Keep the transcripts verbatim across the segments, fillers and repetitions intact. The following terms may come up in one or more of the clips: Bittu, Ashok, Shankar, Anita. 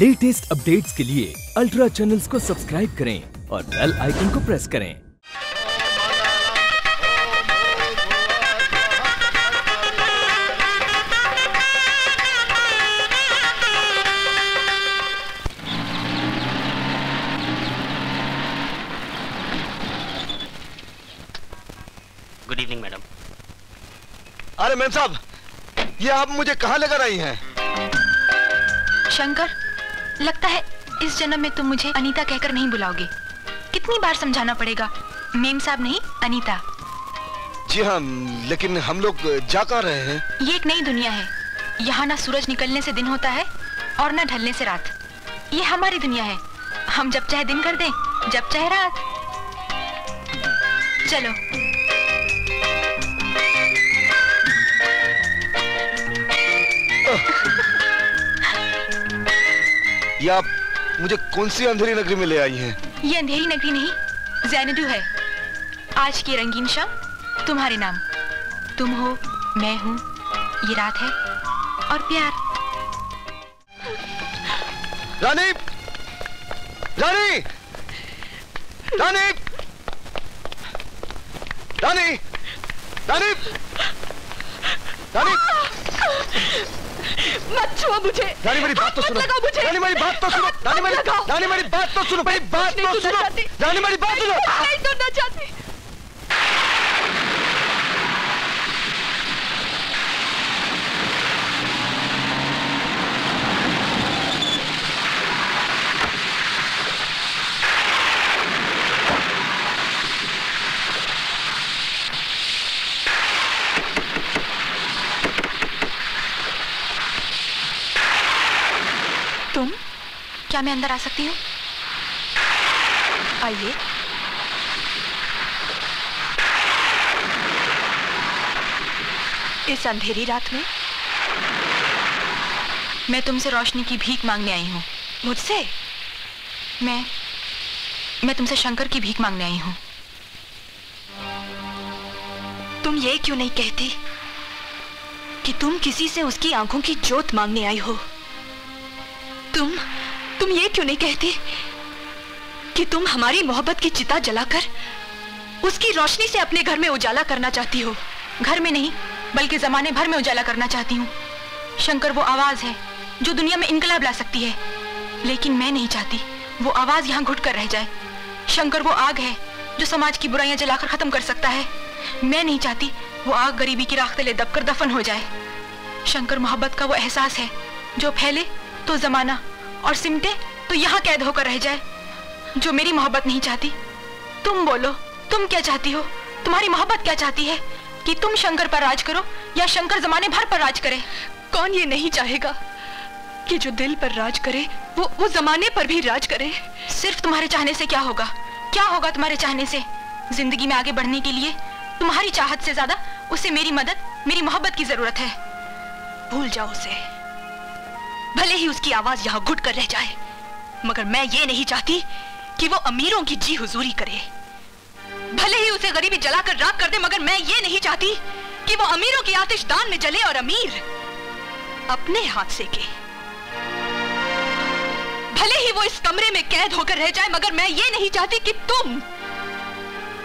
Latest updates के लिए ultra channels को सब्सक्राइब करें और बेल आइकन को प्रेस करें। Good evening madam. अरे मैम साहब, ये आप मुझे कहाँ लेकर आई हैं? शंकर, लगता है इस जन्म में तुम मुझे अनीता कहकर नहीं बुलाओगे। कितनी बार समझाना पड़ेगा, मेम साहब नहीं अनीता। जी हाँ, लेकिन हम लोग जा कहाँ रहे हैं? ये एक नई दुनिया है, यहाँ ना सूरज निकलने से दिन होता है और ना ढलने से रात। ये हमारी दुनिया है, हम जब चाहे दिन कर दें, जब चाहे रात। चलो। या आप मुझे कौन सी अंधेरी नगरी में ले आई हैं? ये अंधेरी नगरी नहीं, ज़ैनदू है। आज की रंगीन शाम तुम्हारे नाम। तुम हो, मैं हूँ, ये रात है और प्यार। रानी, रानी, रानी, रानी, रानी, रानी, मत छुओ मुझे। रानी मेरी बात तो सुनो। रानी मेरी बात तो सुनो। रानी मेरी रानी मेरी बात तो सुनो। मेरी बात तो सुनो। रानी मेरी बात सुनो। नहीं सुनना चाहती। क्या मैं अंदर आ सकती हूँ? आइए। इस अंधेरी रात में मैं तुमसे रोशनी की भीख मांगने आई हूँ। मुझसे? मैं मैं तुमसे शंकर की भीख मांगने आई हूँ। तुम ये क्यों नहीं कहती कि तुम किसी से उसकी आंखों की जोत मांगने आई हो? तुम तुम ये क्यों नहीं कहती कि तुम हमारी मोहब्बत की चिता जलाकर उसकी रोशनी से अपने घर में उजाला करना चाहती हो? घर में नहीं, बल्कि जमाने भर में उजाला करना चाहती हूँ। शंकर वो आवाज है जो दुनिया में इनकलाब ला सकती है, लेकिन मैं नहीं चाहती वो आवाज यहाँ घुट कर रह जाए। शंकर वो आग है जो समाज की बुराइयां जलाकर खत्म कर सकता है। मैं नहीं चाहती वो आग गरीबी की राख तले दबकर दफन हो जाए। शंकर मोहब्बत का वो एहसास है जो फैले तो जमाना और सिमटे तो यहाँ कैद होकर रह जाए। जो मेरी मोहब्बत नहीं चाहती, तुम बोलो तुम क्या चाहती हो? तुम्हारी मोहब्बत क्या चाहती है? कि तुम शंकर पर राज करो या शंकर जमाने भर पर राज करे? कौन ये नहीं चाहेगा कि जो दिल पर राज करे वो वो जमाने पर भी राज करे? सिर्फ तुम्हारे चाहने से क्या होगा? क्या होगा तुम्हारे चाहने से? जिंदगी में आगे बढ़ने के लिए तुम्हारी चाहत से ज्यादा उसे मेरी मदद, मेरी मोहब्बत की जरूरत है। भूल जाओ उसे, भले ही उसकी आवाज यहाँ घुट कर रह जाए, मगर मैं ये नहीं चाहती कि वो अमीरों की जी हुजूरी करे। भले ही उसे गरीबी जलाकर राख कर दे, मगर मैं ये नहीं चाहती कि वो अमीरों की आतिशदान में जले और अमीर अपने हाथ से के। भले ही वो इस कमरे में कैद होकर रह जाए, मगर मैं ये नहीं चाहती कि तुम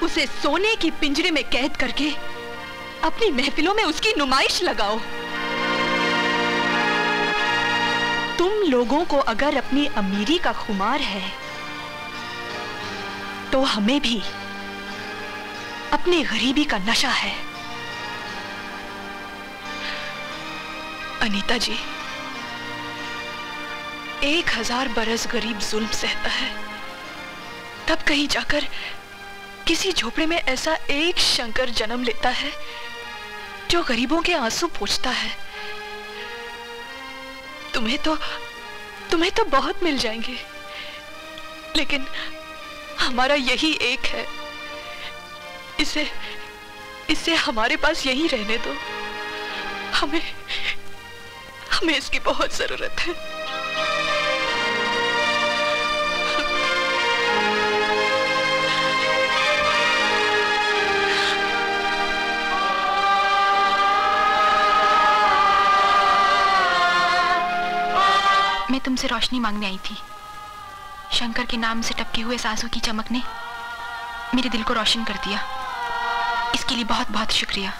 उसे सोने की पिंजरे में कैद करके अपनी महफिलों में उसकी नुमाइश लगाओ। तुम लोगों को अगर अपनी अमीरी का खुमार है तो हमें भी अपनी गरीबी का नशा है। अनीता जी, एक हजार बरस गरीब जुल्म सहता है, तब कहीं जाकर किसी झोपड़े में ऐसा एक शंकर जन्म लेता है जो गरीबों के आंसू पोंछता है। तुम्हें तो तुम्हें तो बहुत मिल जाएंगे, लेकिन हमारा यही एक है, इसे इसे हमारे पास यही रहने दो। हमें हमें इसकी बहुत जरूरत है। मैं तुमसे रोशनी मांगने आई थी। शंकर के नाम से टपके हुए सांसों की चमक ने मेरे दिल को रोशन कर दिया। इसके लिए बहुत बहुत शुक्रिया।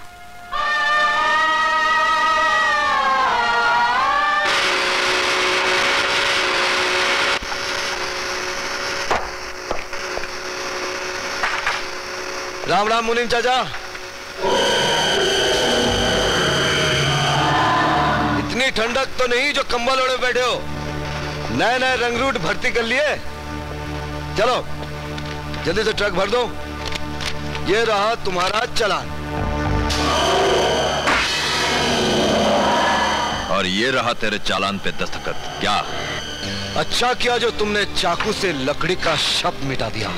राम राम मुनीम चाचा। इतनी ठंडक तो नहीं जो कंबल ओढ़े बैठे हो। नए नए रंगरूट भर्ती कर लिए। चलो जल्दी से ट्रक भर दो। ये रहा तुम्हारा चालान और ये रहा तेरे चालान पे दस्तखत। क्या अच्छा किया जो तुमने चाकू से लकड़ी का शक मिटा दिया।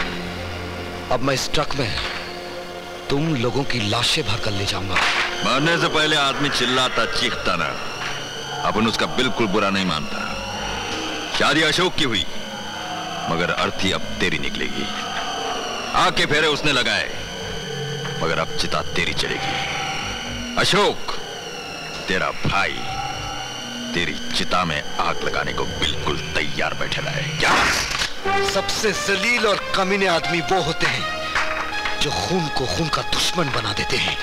अब मैं इस ट्रक में तुम लोगों की लाशें भरकर ले जाऊंगा। मरने से पहले आदमी चिल्लाता चीखता ना, अपन उसका बिल्कुल बुरा नहीं मानता। शादी अशोक की हुई मगर अर्थी अब तेरी निकलेगी। आके फेरे उसने लगाए मगर अब चिता तेरी चलेगी। अशोक तेरा भाई तेरी चिता में आग लगाने को बिल्कुल तैयार बैठे रहा है। क्या सबसे जलील और कमीने आदमी वो होते हैं जो खून को खून का दुश्मन बना देते हैं।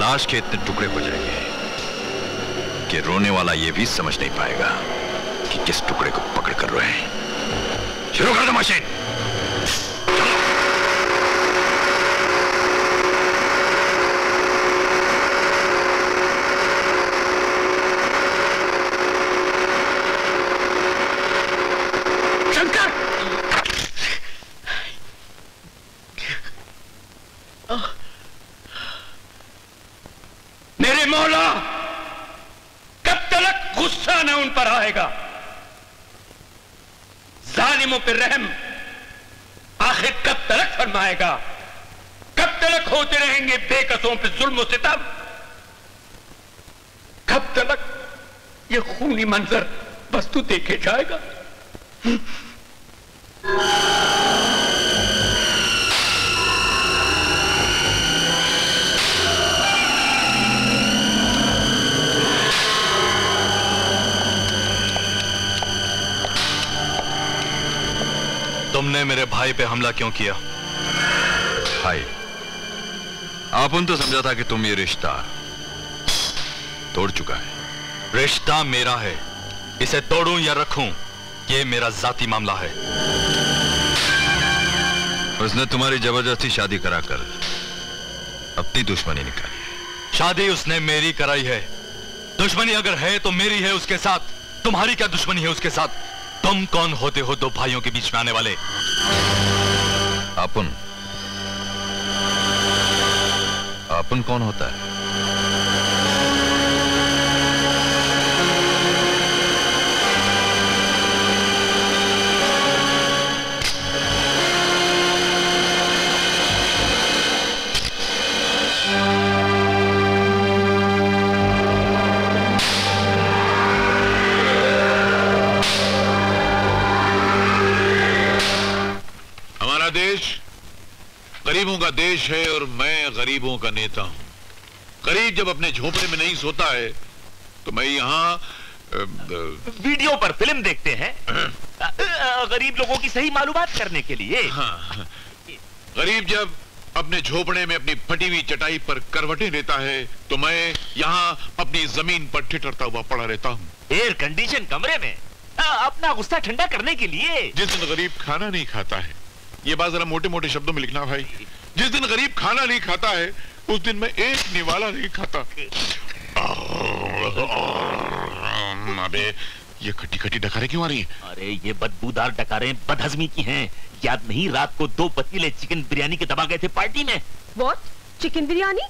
लाश के इतने टुकड़े हो जाएंगे कि रोने वाला यह भी समझ नहीं पाएगा कि किस टुकड़े को पकड़ कर रोए। शुरू कर दो मशीन। रहम आखिर कब तलक फरमाएगा? कब तलक होते रहेंगे बेकसों पे जुल्म सितम? कब तलक ये खूनी मंजर वस्तु देखे जाएगा? तुमने मेरे भाई पे हमला क्यों किया? भाई आपन तो समझा था कि तुम ये रिश्ता तोड़ चुका है। रिश्ता मेरा है, इसे तोड़ूं या रखूं ये मेरा जाती मामला है। उसने तुम्हारी जबरदस्ती शादी कराकर अपनी दुश्मनी निकाली है। शादी उसने मेरी कराई है। दुश्मनी अगर है तो मेरी है उसके साथ। तुम्हारी क्या दुश्मनी है उसके साथ? तुम कौन होते हो दो भाइयों के बीच में आने वाले? अपन अपन कौन होता है? गरीबों का देश है और मैं गरीबों का नेता हूं। गरीब जब अपने झोपड़े में नहीं सोता है तो मैं यहाँ वीडियो पर फिल्म देखते हैं गरीब लोगों की सही मालूमात करने के लिए। हाँ। गरीब जब अपने झोपड़े में अपनी फटी हुई चटाई पर करवटें लेता है तो मैं यहाँ अपनी जमीन पर ठिठरता हुआ पड़ा रहता हूँ एयर कंडीशन कमरे में अपना गुस्सा ठंडा करने के लिए। जिस दिन गरीब खाना नहीं खाता है, ये बात जरा मोटे मोटे शब्दों में लिखना भाई, जिस दिन गरीब खाना नहीं खाता है उस दिन मैं एक निवाला नहीं खाता। अबे ये खट्टी खट्टी डकारें क्यों आ रही हैं? अरे ये बदबूदार डकारें बदहजमी की हैं। याद नहीं रात को दो पतीले चिकन बिरयानी के दबा गए थे पार्टी में? What chicken biryani?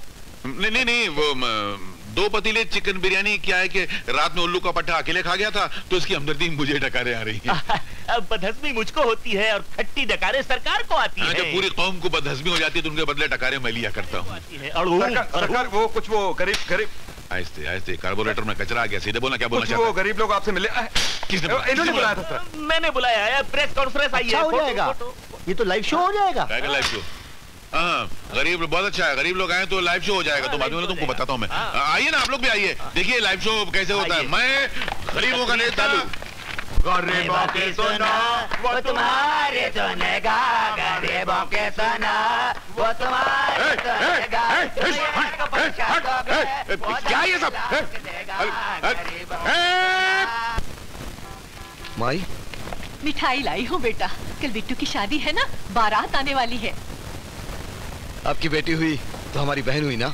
नहीं नहीं नहीं वो दो पतीले चिकन बिरयानी क्या है कि रात में उल्लू का पट्टा अकेले खा गया था तो इसकी हमदर्दी मुझे डकारें आ रही है। बदहजमी मुझको होती है और खट्टी डकारें सरकार को आती है। जब पूरी कौम को बदहजमी हो जाती है तो उनके बदले डकारें मैं लिया करता हूँ। कुछ वो गरीब गरीब आहिस्ते आहिस्ते कार्बोरेटर में कचरा आ गया, सीधे बोलना क्या बोलना चाहते हो? गरीब लोग आपसे मिले? किसने? इन्होंने बुलाया था सर। मैंने बुलाया है, प्रेस कॉन्फ्रेंस आई है। हो जाएगा ये तो लाइव शो हो जाएगा। लाइव शो हाँ गरीब बहुत अच्छा है, गरीब लोग आए तो लाइव शो हो जाएगा। तो बाद में तुमको बताता हूँ मैं। आइए ना आप लोग भी आइए, देखिए लाइव शो कैसे होता है। मैं गरीबों का नेता गरीबों के सुना वो तुम्हारे सुनेगा, गरीबों के सुना वो तुम्हारे सुनेगा। क्या ये सब? माई मिठाई लाई हूँ बेटा, कल बिट्टू की शादी है ना, बारात आने वाली है। आपकी बेटी हुई तो हमारी बहन हुई ना,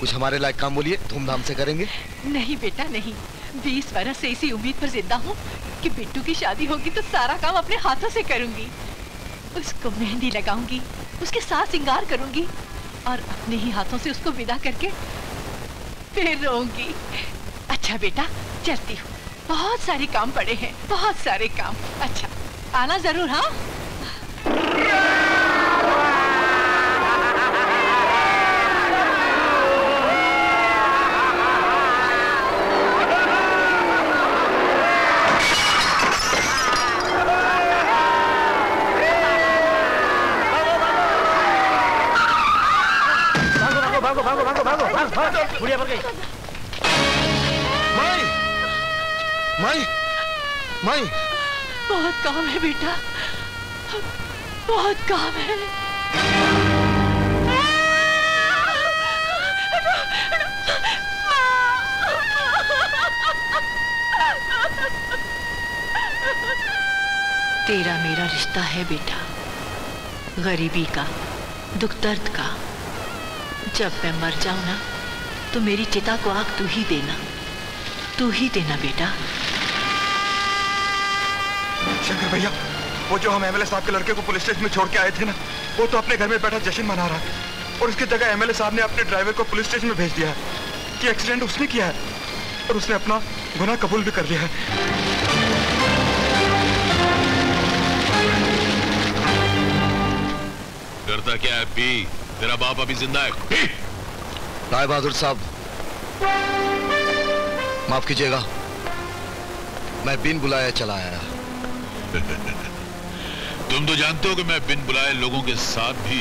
कुछ हमारे लायक काम बोलिए, धूमधाम से करेंगे। नहीं बेटा नहीं, बीस बरस से इसी उम्मीद पर जिंदा हूँ कि बिट्टू की शादी होगी तो सारा काम अपने हाथों से करूंगी। उसको मेहंदी लगाऊंगी, उसके साथ श्रृंगार करूंगी और अपने ही हाथों से उसको विदा करके फिर रोऊंगी। अच्छा बेटा चलती हूँ, बहुत सारे काम पड़े हैं, बहुत सारे काम। अच्छा आना जरूर। हाँ बुढ़िया पर गई। माई माई माई बहुत काम है बेटा, बहुत काम है। तेरा मेरा रिश्ता है बेटा, गरीबी का, दुख दर्द का। जब मैं मर जाऊं ना तो मेरी चिता को आग तू ही देना, तू ही देना बेटा। शंकर भैया वो जो हम एमएलए साहब के लड़के को पुलिस स्टेशन में छोड़ के आए थे ना, वो तो अपने घर में बैठा जश्न मना रहा है और उसकी जगह एमएलए साहब ने अपने ड्राइवर को पुलिस स्टेशन में भेज दिया है कि एक्सीडेंट उसने किया है और उसने अपना गुनाह कबूल भी कर लिया है। डरता क्या है पी, तेरा बाप अभी जिंदा है। राय बहादुर साहब माफ कीजिएगा, मैं बिन बुलाया चला आया। तुम तो जानते हो कि मैं बिन बुलाए लोगों के साथ भी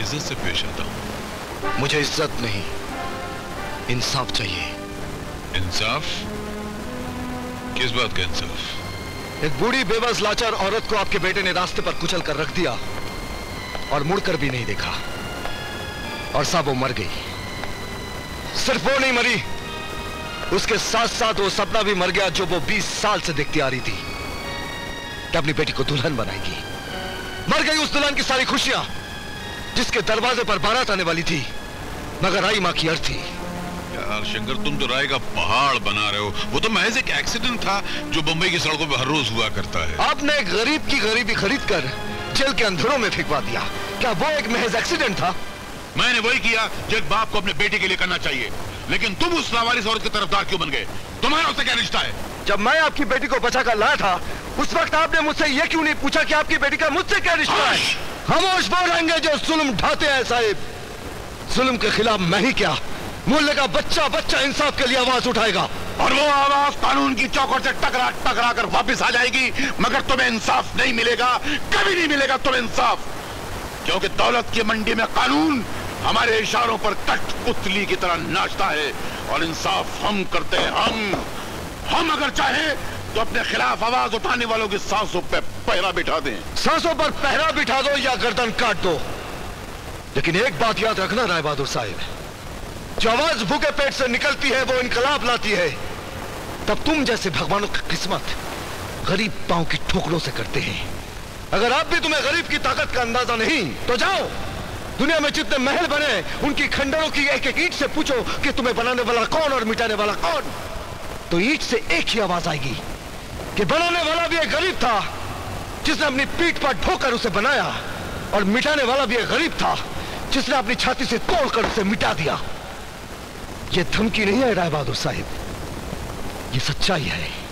इज्जत से पेश आता हूं। मुझे इज्जत नहीं इंसाफ चाहिए। इंसाफ? किस बात का इंसाफ? एक बूढ़ी बेबस लाचार औरत को आपके बेटे ने रास्ते पर कुचल कर रख दिया और मुड़कर भी नहीं देखा और साहब वो मर गई। सिर्फ वो नहीं मरी, उसके साथ साथ वो सपना भी मर गया जो वो बीस साल से देखती आ रही थी कि अपनी बेटी को दुल्हन बनाएगी। मर गई उस दुल्हन की सारी खुशियां जिसके दरवाजे पर बारात आने वाली थी, मगर आई मां की अर्थ थी। यार शंकर तुम तो राय का पहाड़ बना रहे हो, वो तो महज एक एक्सीडेंट था जो बंबई की सड़कों पर हर रोज हुआ करता है। आपने एक गरीब की गरीबी खरीद कर जेल के अंधेरों में फेंकवा दिया, क्या वो एक महज एक्सीडेंट था? मैंने वही किया जो एक बाप को अपने बेटे के लिए करना चाहिए, लेकिन तुम उस लावारिस औरत के तरफदार क्यों बन गए? तुम्हारा उससे क्या रिश्ता है? जब मैं आपकी बेटी को बचा कर लाया था उस वक्त आपने मुझसे ये क्यों नहीं पूछा कि आपकी बेटी का मुझसे क्या रिश्ता है? खामोश वो रहेंगे जो जुल्म ढाते हैं साहिब। जुल्म के खिलाफ मैं ही क्या मुल्ले का बच्चा बच्चा इंसाफ के लिए आवाज उठाएगा और वो आवाज कानून की चौखट से टकरा टकरा कर वापिस आ जाएगी, मगर तुम्हें इंसाफ नहीं मिलेगा, कभी नहीं मिलेगा तुम्हें इंसाफ, क्योंकि दौलत की मंडी में कानून हमारे इशारों पर कठपुतली की तरह नाचता है और इंसाफ हम करते हैं हम हम अगर चाहे तो अपने खिलाफ आवाज उठाने वालों की सांसों पे पहरा बिठा दें। सांसों पर पहरा बिठा दो या गर्दन काट दो, लेकिन एक बात याद रखना राय बहादुर साहिब, जो आवाज भूखे पेट से निकलती है वो इनकलाब लाती है। तब तुम जैसे भगवानों की किस्मत गरीब पांव की ठोकरों से करते हैं। अगर आप भी तुम्हें गरीब की ताकत का अंदाजा नहीं तो जाओ दुनिया में जितने महल बने उनकी खंडरों की एक एक ईंट से पूछो कि तुम्हें बनाने वाला कौन और मिटाने वाला कौन, तो ईंट से एक ही आवाज आएगी कि बनाने वाला भी एक गरीब था जिसने अपनी पीठ पर ढोकर उसे बनाया और मिटाने वाला भी एक गरीब था जिसने अपनी छाती से तोड़कर उसे मिटा दिया। यह धमकी नहीं है राय बहादुर साहिब, यह सच्चाई है।